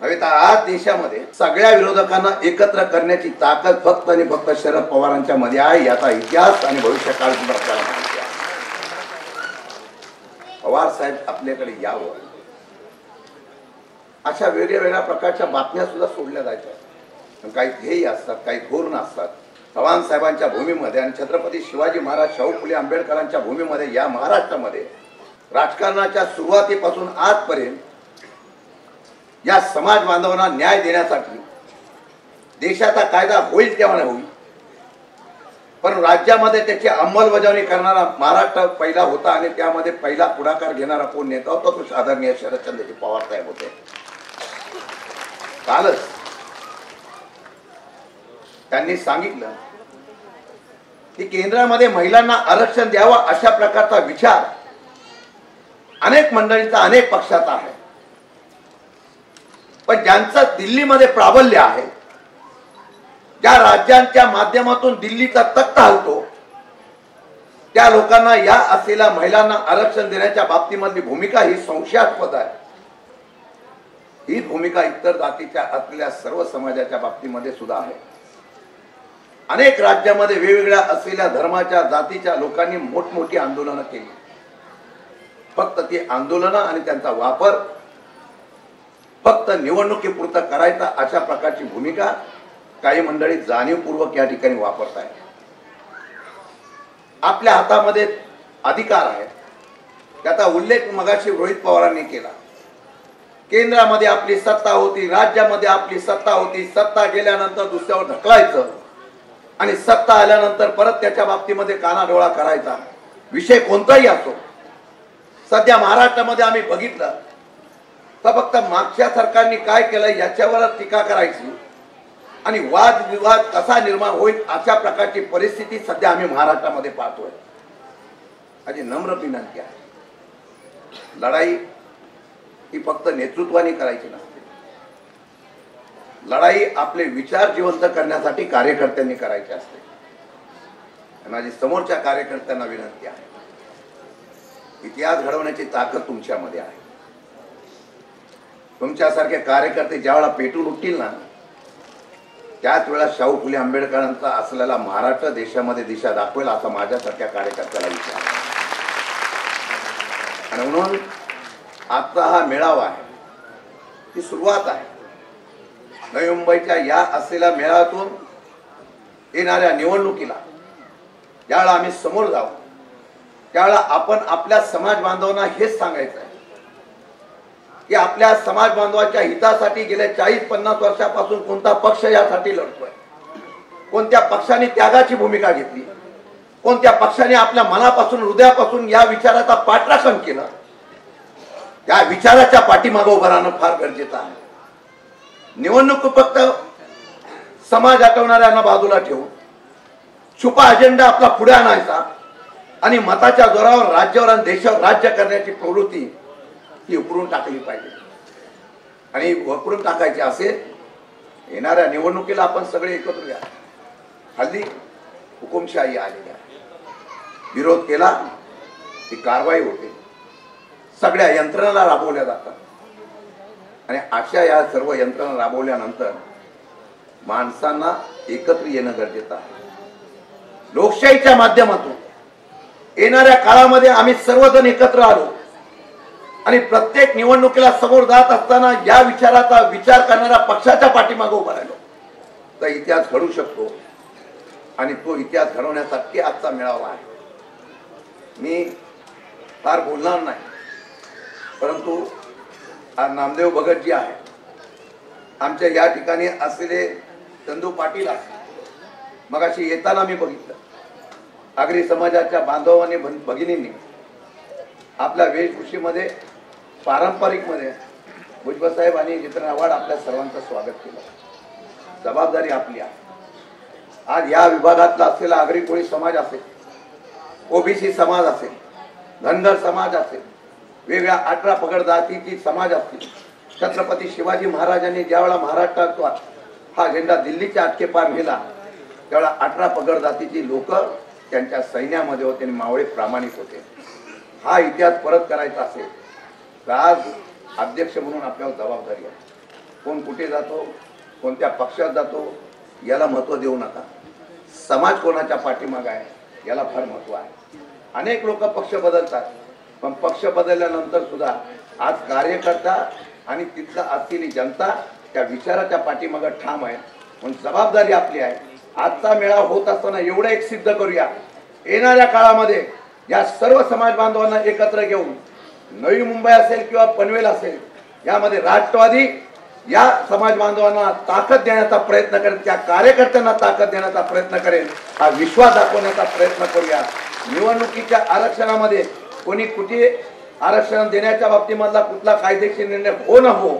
हमें आज देशा सगळ्या विरोधकांना एकत्र करण्याची ताकद फक्त आणि फक्त शरद पवारांच्या मध्ये आहे, याचा इतिहास आणि भविष्यकाळ सुद्धा पवार साहेब आपल्याकडे यावं अशा वेगवेगळ्या प्रकारच्या बातम्या सुद्धा सोडल्या जातात। काही ध्येय असतात, काही धोरण असतात। पवार साहेबांच्या भूमीमध्ये आणि छत्रपती शिवाजी महाराज, शाहू फुले, आंबेडकरांच्या भूमीमध्ये या महाराष्ट्रामध्ये राजकारणाच्या सुरुवातीपासून आजपर्यंत या समाज बांधवांना न्याय देण्यासाठी देशाचा कायदा होईल तेव्हा होईल, पण राज्यामध्ये त्याची अंमलबजावणी करणारा महाराष्ट्र पहिला होता आणि त्यामध्ये पहिला पुढाकार घेणारा कोण नेता होता तो आदरणीय शरदचंद्रजी पवार साहेब होते। कालच त्यांनी सांगितलं की केंद्रामध्ये महिलांना आरक्षण द्यावं अशा प्रकारचा विचार अनेक मंडळींचा अनेक पक्षाचा आहे, पण ज्यांचं दिल्ली मध्ये प्राबल्य आहे, ज्या राज्यांच्या माध्यमातून दिल्लीचा तख्त हलतो त्या लोकांना या असलेल्या महिलांना आरक्षण देण्याच्या बाबतीमधली भूमिका ही संशयास्पद आहे। ही भूमिका इतर जातीच्या असलेल्या सर्व समाजाच्या बाबतीमध्ये सुद्धा आहे। अनेक राज्यांमध्ये वेगवेगळ्या असलेल्या धर्माच्या जातीच्या लोकांनी मोठमोठी आंदोलनं केली, फक्त ती आंदोलनं आणि त्यांचा वापर फक्त निवडणुकीपुरता करायचा अशा प्रकारची भूमिका काही मंडळी जाणीवपूर्वक या ठिकाणी वापरत आहेत। आपल्या हातामध्ये अधिकार आहे, त्याचा उल्लेख मगाशी रोहित पवारांनी केला। केंद्रामध्ये आपली सत्ता होती, राज्यामध्ये आपली सत्ता होती, सत्ता गेल्यानंतर दुसऱ्यावर ढकलायचं आणि सत्ता आल्यानंतर परत त्याच्या बाबतीमध्ये कानाडोळा करायचा, विषय कोणताही असो। सध्या महाराष्ट्रामध्ये आम्ही बघितलं तर फक्त मागच्या सरकारने काय केलं याच्यावरच टीका करायची आणि वादविवाद कसा निर्माण होईल अशा प्रकारची परिस्थिती सध्या आम्ही महाराष्ट्रामध्ये पाहतोय। माझी नम्र विनंती आहे, लढाई ही फक्त नेतृत्वाने करायची नसते, लढाई आपले विचार जिवंत करण्यासाठी कार्यकर्त्यांनी करायची असते। माझी समोरच्या कार्यकर्त्यांना विनंती आहे, इतिहास घडवण्याची ताकद तुमच्यामध्ये आहे। तुमच्यासारखे कार्यकर्ते ज्यावेळा पेटून उठतील ना, त्याच वेळा शाहू फुले आंबेडकरांचा असलेला महाराष्ट्र देशामध्ये दिशा दाखवेल असा माझ्यासारख्या कार्यकर्त्याला विचार आहे। आणि म्हणून आजचा हा मेळावा आहे, ही सुरुवात आहे। नवी मुंबईच्या या असलेल्या मेळाव्यातून येणाऱ्या निवडणुकीला ज्यावेळा आम्ही समोर जाऊ त्यावेळा आपण आपल्या समाज बांधवांना हेच सांगायचं आहे की आपल्या समाज बांधवाच्या हितासाठी गेल्या 40-50 वर्षापासून कोणता पक्ष यासाठी लढतोय, कोणत्या पक्षाने त्यागाची भूमिका घेतली, कोणत्या पक्षाने आपल्या मनापासून हृदयापासून या विचाराचा पाठराखण केला, या विचाराच्या पाठीमागे उभं राहणं फार गरजेचं आहे। निवडणूक फक्त समाज आठवणाऱ्यांना बाजूला ठेवून छुपा अजेंडा आपला पुढे आणायचा आणि मताच्या जोरावर राज्यावर आणि देशावर राज्य करण्याची प्रवृत्ती ही उपरून टाकली पाहिजे। आणि उपरून टाकायचे असेल येणाऱ्या निवडणुकीला आपण सगळे एकत्र या। हल्ली हुकुमशाही आलेली आहे, विरोध केला की कारवाई होते, सगळ्या यंत्रणा राबवल्या जातात आणि अशा या सर्व यंत्रणा राबवल्यानंतर माणसांना एकत्र येणं गरजेचं आहे। लोकशाहीच्या माध्यमातून येणाऱ्या काळामध्ये आम्ही सर्वजण एकत्र आलो आणि प्रत्येक निवडणुकीला समोर जात असताना या विचाराचा विचार करणाऱ्या पक्षाच्या पाठीमागे उभा राहिलो तर इतिहास घडू शकतो आणि तो इतिहास घडवण्यासाठी आजचा मेळावा आहे। मी फार बोलणार नाही, परंतु आज नामदेव भगत जी आहे, आमच्या या ठिकाणी असलेले चंदू पाटील आहे, मगाशी येताना मी बघितलं। आगरी समाजाच्या बांधवांनी भगिनींनी आपल्या वेशभूषेमध्ये पारंपरिक मध्ये भुजबळ साहेब आणि जितेंद्र आव्हाड आपल्या सर्वांचं स्वागत केलं। जबाबदारी आपली आहे। आज या विभागातला असलेला आगरी कोळी समाज असेल, ओबीसी समाज असेल, धनगर समाज असेल, वेगळ्या 18 पगड जातीची समाज असतील, छत्रपती शिवाजी महाराजांनी ज्यावेळा महाराष्ट्राचा हा झेंडा दिल्लीच्या आटकेपार नेला त्यावेळा 18 पगड जातीची लोक त्यांच्या सैन्यामध्ये होते आणि मावळे प्रामाणिक होते। हा इतिहास परत करायचा असेल तर आज अध्यक्ष म्हणून आपल्यावर जबाबदारी आहे। कोण कुठे जातो, कोणत्या पक्षात जातो याला महत्त्व देऊ नका। समाज कोणाच्या पाठीमागे आहे याला फार महत्त्व आहे। अनेक लोक पक्ष बदलतात, पण पक्ष बदलल्यानंतर सुद्धा आज कार्यकर्ता आणि तिथला असलेली जनता त्या विचाराच्या पाठीमागे ठाम आहे। म्हणून जबाबदारी आपली आहे। आजचा मेळा होत असताना एवढं एक सिद्ध करूया, येणाऱ्या काळामध्ये या सर्व समाज बांधवांना एकत्र घेऊन नवी मुंबई असेल किंवा पनवेल असेल यामध्ये राष्ट्रवादी या समाज बांधवांना ताकद देण्याचा प्रयत्न करेल, त्या कार्यकर्त्यांना ताकद देण्याचा प्रयत्न करेल, हा विश्वास दाखवण्याचा प्रयत्न करूया। निवडणुकीच्या आरक्षणामध्ये कोणी कुठे आरक्षण देण्याच्या बाबतीमधला कुठला कायदेशीर निर्णय हो न हो,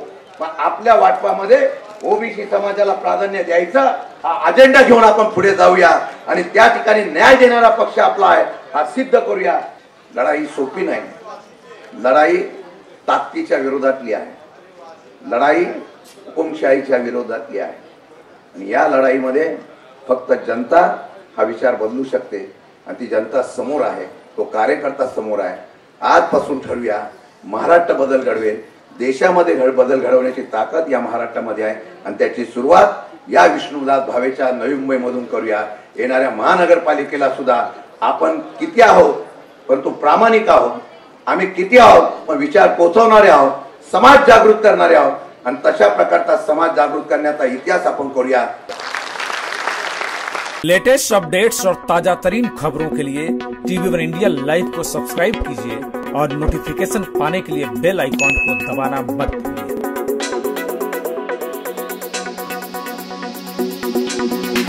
पण आपल्या वाटपामध्ये ओबीसी समाजाला प्राधान्य द्यायचा हा अजेंडा घेऊन आपण पुढे जाऊया आणि त्या ठिकाणी न्याय देणारा पक्ष आपला आहे हा सिद्ध करूया। लढाई सोपी नाही, लढाई ताकदीच्या विरोधातली आहे, लढाई हुकुमशाहीच्या विरोधातली आहे आणि या लढाईमध्ये फक्त जनता हा विचार बदलू शकते आणि ती जनता समोर आहे, तो कार्यकर्ता समोर आहे। आजपासून ठरवूया, महाराष्ट्र बदल घडवेल, देशामध्ये बदल घडवण्याची ताकद या महाराष्ट्रामध्ये आहे आणि त्याची सुरुवात या विष्णुदास भावेच्या नवी मुंबईमधून करूया। येणाऱ्या महानगरपालिकेला सुद्धा आपण किती आहोत परंतु प्रामाणिक आहोत, आम्ही किती आहोत पण विचार पोहोचवणारे आहोत, समाज जागृत करणारे आहोत आणि तशा प्रकारचा समाज जागृत करण्याचा इतिहास आपण करूया। लेटेस्ट अपडेट्स और ताजा तरीन खबरों के लिए टीवी वन इंडिया लाइव को सब्सक्राइब कीजिए और नोटिफिकेशन पाने के लिए बेल आइकॉन को दबाना मत भूलिए।